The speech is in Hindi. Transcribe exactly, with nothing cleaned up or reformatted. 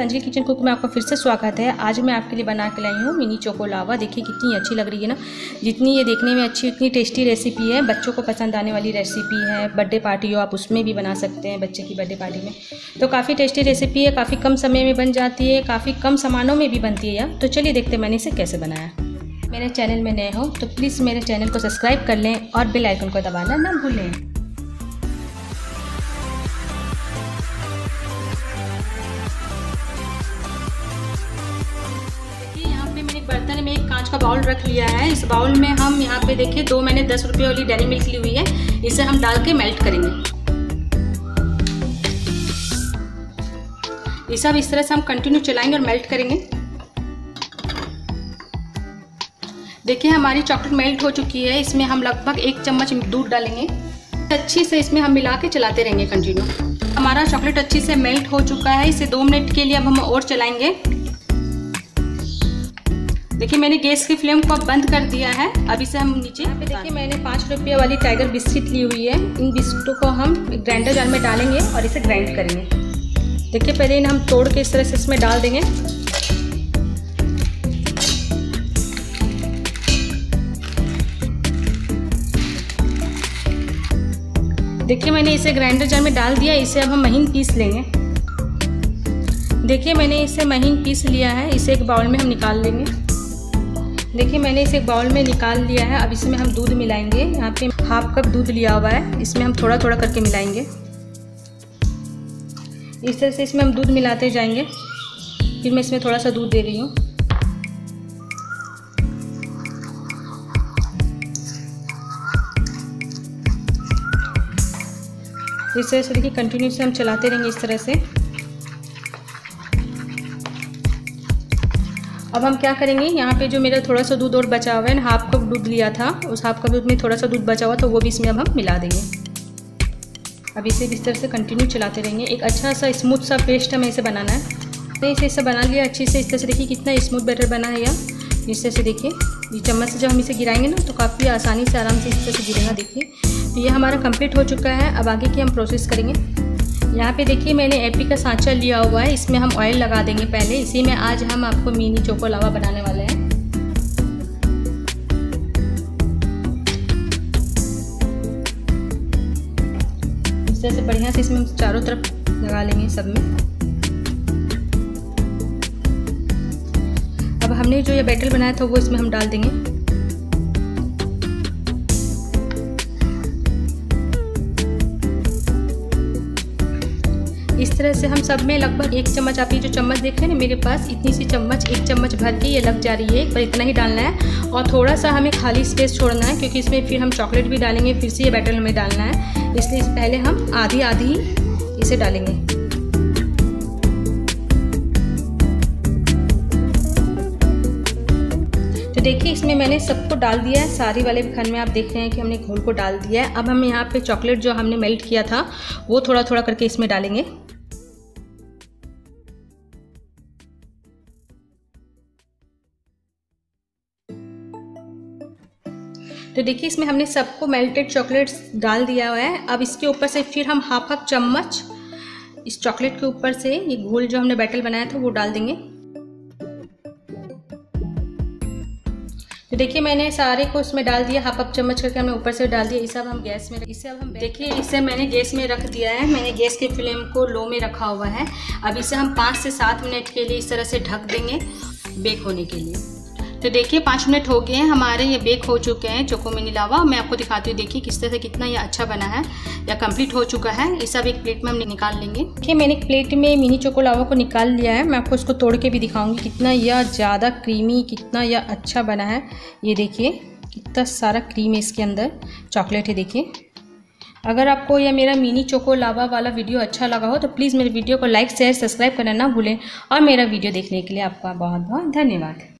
अंजलि किचन कुक में आपका फिर से स्वागत है। आज मैं आपके लिए बना के लाई हूँ मिनी चोको लावा। देखिए कितनी अच्छी लग रही है ना, जितनी ये देखने में अच्छी उतनी टेस्टी रेसिपी है। बच्चों को पसंद आने वाली रेसिपी है। बर्थडे पार्टी हो आप उसमें भी बना सकते हैं, बच्चे की बर्थडे पार्टी में। तो काफ़ी टेस्टी रेसिपी है, काफ़ी कम समय में बन जाती है, काफ़ी कम सामानों में भी बनती है यार। तो चलिए देखते मैंने इसे कैसे बनाया। मेरे चैनल में नए हो तो प्लीज़ मेरे चैनल को सब्सक्राइब कर लें और बेल आइकन को दबाना ना भूलें। बर्तन में एक कांच का बाउल रख लिया है। इस बाउल में हम यहाँ पे देखिए दो मैंने दस रुपये वाली डेरी मिल्क ली हुई है, इसे हम डाल के मेल्ट करेंगे। इसे अब इस तरह से हम कंटिन्यू चलाएंगे और मेल्ट करेंगे। देखिए हमारी चॉकलेट मेल्ट हो चुकी है। इसमें हम लगभग एक चम्मच दूध डालेंगे। अच्छे से इसमें हम मिला के चलाते रहेंगे कंटिन्यू। हमारा चॉकलेट अच्छे से मेल्ट हो चुका है। इसे दो मिनट के लिए अब हम और चलाएंगे। देखिए मैंने गैस की फ्लेम को अब बंद कर दिया है। अब इसे हम नीचे पे देखिए मैंने पाँच रुपये वाली टाइगर बिस्किट ली हुई है। इन बिस्किटों को हम ग्राइंडर जार में डालेंगे और इसे ग्राइंड करेंगे। देखिए पहले इन हम तोड़ के इस तरह से इसमें डाल देंगे। देखिए मैंने इसे ग्राइंडर जार में डाल दिया। इसे अब हम महीन पीस लेंगे। देखिए मैंने इसे महीन पीस लिया है। इसे एक बाउल में हम निकाल लेंगे। देखिए मैंने इसे एक बाउल में निकाल लिया है। अब इसमें हम दूध मिलाएंगे। यहाँ पे हाफ कप दूध लिया हुआ है, इसमें हम थोड़ा थोड़ा करके मिलाएंगे। इस तरह से इसमें हम दूध मिलाते जाएंगे। फिर मैं इसमें थोड़ा सा दूध दे रही हूँ। इस तरह से देखिए कंटिन्यू से हम चलाते रहेंगे इस तरह से। अब हम क्या करेंगे, यहाँ पे जो मेरा थोड़ा सा दूध और बचा हुआ है, हाफ कप दूध लिया था, उस हाफ कप दूध में थोड़ा सा दूध बचा हुआ तो वो भी इसमें अब हम मिला देंगे। अब इसे इस तरह से कंटिन्यू चलाते रहेंगे। एक अच्छा सा स्मूथ सा पेस्ट हमें इसे बनाना है। तो इसे इसे बना लिया अच्छे से। इस तरह से देखिए कितना स्मूथ बैटर बना है यार। इस तरह से देखिए ये चम्मच से जब हम इसे गिराएंगे ना तो काफ़ी आसानी से आराम से इस तरह से गिरेगा। देखिए तो ये हमारा कंप्लीट हो चुका है। अब आगे की हम प्रोसेस करेंगे। यहाँ पे देखिए मैंने एपी का सांचा लिया हुआ है। इसमें हम ऑयल लगा देंगे पहले। इसी में आज हम आपको मिनी चोको लावा बनाने वाले हैं। इस तरह से बढ़िया से इसमें हम चारों तरफ लगा लेंगे सब में। अब हमने जो ये बैटर बनाया था वो इसमें हम डाल देंगे। इस तरह से हम सब में लगभग एक चम्मच, आप ये जो चम्मच देख रहे हैं ना मेरे पास, इतनी सी चम्मच, एक चम्मच भर के ये लग जा रही है, पर इतना ही डालना है। और थोड़ा सा हमें खाली स्पेस छोड़ना है क्योंकि इसमें फिर हम चॉकलेट भी डालेंगे, फिर से ये बैटर हमें डालना है, इसलिए पहले हम आधी आधी ही इसे डालेंगे। देखिए इसमें मैंने सबको डाल दिया है। सारी वाले खन में आप देख रहे हैं कि हमने घोल को डाल दिया है। अब हम यहाँ पे चॉकलेट जो हमने मेल्ट किया था वो थोड़ा थोड़ा करके इसमें डालेंगे। तो देखिए इसमें हमने सबको मेल्टेड चॉकलेट्स डाल दिया हुआ है। अब इसके ऊपर से फिर हम हाफ हाफ चम्मच इस चॉकलेट के ऊपर से ये घोल जो हमने बैटर बनाया था वो डाल देंगे। तो देखिए मैंने सारे को उसमें डाल दिया, हाफ हाफ चम्मच करके हमने ऊपर से डाल दिया। इसे अब हम गैस में इसे अब हम देखिए इसे मैंने गैस में रख दिया है। मैंने गैस के फ्लेम को लो में रखा हुआ है। अब इसे हम पाँच से सात मिनट के लिए इस तरह से ढक देंगे बेक होने के लिए। तो देखिए पाँच मिनट हो गए हैं, हमारे ये बेक हो चुके हैं चोको मिनी लावा। मैं आपको दिखाती हूँ। देखिए किस तरह से कितना ये अच्छा बना है या कंप्लीट हो चुका है। इसे अब एक प्लेट में हम निकाल लेंगे। देखिए मैंने एक प्लेट में मिनी चोको लावा को निकाल लिया है। मैं आपको इसको तोड़ के भी दिखाऊंगी कितना यह ज़्यादा क्रीमी, कितना यह अच्छा बना है। ये देखिए कितना सारा क्रीम है इसके अंदर, चॉकलेट है। देखिए अगर आपको यह मेरा मिनी चोको लावा वाला वीडियो अच्छा लगा हो तो प्लीज़ मेरे वीडियो को लाइक शेयर सब्सक्राइब करना ना भूलें। और मेरा वीडियो देखने के लिए आपका बहुत बहुत धन्यवाद।